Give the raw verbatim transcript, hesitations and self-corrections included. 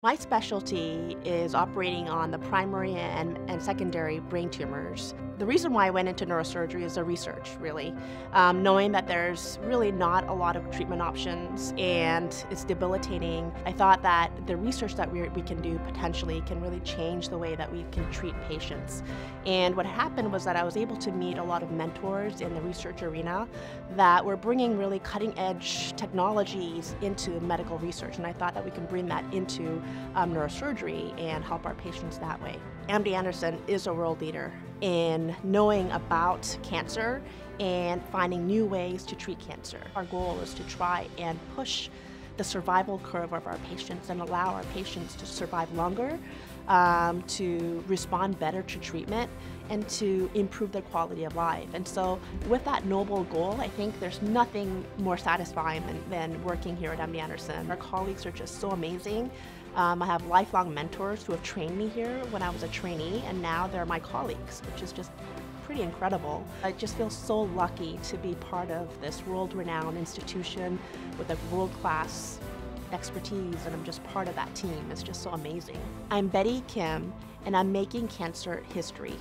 My specialty is operating on the primary and, and secondary brain tumors. The reason why I went into neurosurgery is the research, really. Um, knowing that there's really not a lot of treatment options and it's debilitating, I thought that the research that we, we can do potentially can really change the way that we can treat patients. And what happened was that I was able to meet a lot of mentors in the research arena that were bringing really cutting-edge technologies into medical research, and I thought that we can bring that into Um, neurosurgery and help our patients that way. M D Anderson is a world leader in knowing about cancer and finding new ways to treat cancer. Our goal is to try and push the survival curve of our patients and allow our patients to survive longer, um, to respond better to treatment, and to improve their quality of life. And so with that noble goal, I think there's nothing more satisfying than, than working here at M D Anderson. Our colleagues are just so amazing. Um, I have lifelong mentors who have trained me here when I was a trainee, and now they're my colleagues, which is just pretty incredible. I just feel so lucky to be part of this world-renowned institution with a world-class expertise, and I'm just part of that team. It's just so amazing. I'm Betty Kim, and I'm making cancer history.